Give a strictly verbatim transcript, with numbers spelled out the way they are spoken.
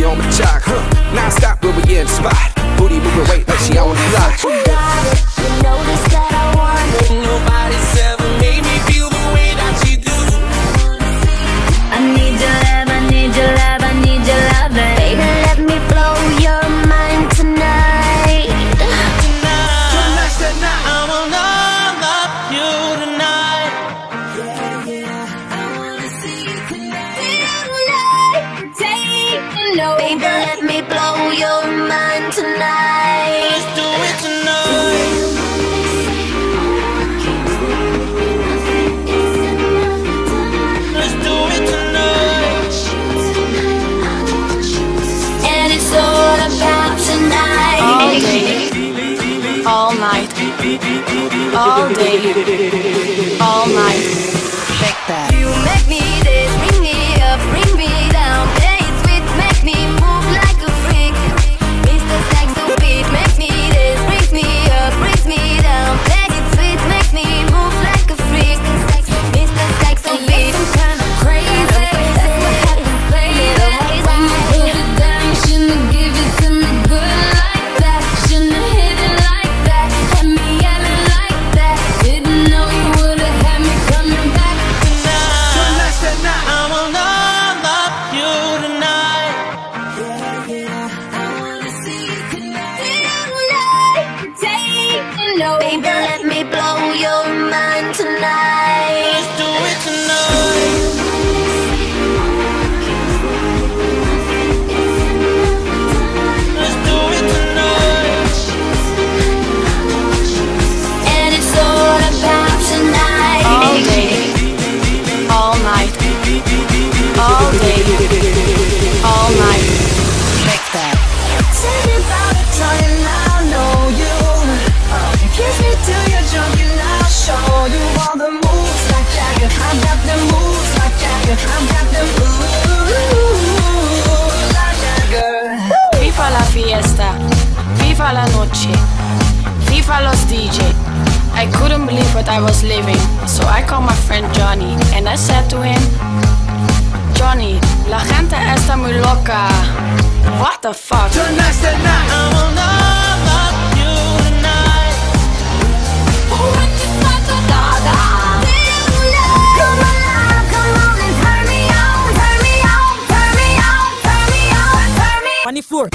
she on my jock, huh? Non-stop when we in the spot. Booty moving weight like she on the block. You got it, you know this that I want it. Nobody's ever made me feel the way that you do. I need your love, I need your love, I need your love, baby, let me blow your mind tonight. Tonight, tonight, tonight. I wanna love you tonight. Yeah, yeah, I wanna see you tonight. No, baby, let me blow your mind tonight. Let's do it tonight. Let's do it tonight. And it's all about tonight. All day, all night, all day, all night. Check that. You make me dance, bring me up, bring me down. Me move like a freak, Mister Saxo beat, makes me dance, brings me up, brings me down. Play it sweet, makes me move like a freak, Mister Saxo beat. I'm kind of crazy, that's what happens, baby. I'ma put it down, shouldn't give it to me good like that, shouldn't hit it like that, had me yelling like that, didn't know you would've had me coming back tonight. Tonight, tonight, I wanna love you tonight. No, baby, let me blow your mind tonight. Let's do it tonight. Let's do it tonight. And it's all about tonight. All day, all night, all day, all night. Check that. Tell me about it, darling, I know you. Kiss me till you're drunk and I'll show you all the moves like Jagger. I got the moves like Jagger. I got the moves like Jagger. Viva la fiesta, viva la noche, viva los D J. I couldn't believe what I was living, so I called my friend Johnny and I said to him, Johnny, la gente está muy loca. What the fuck? Tonight, tonight, I will not love. On the floor.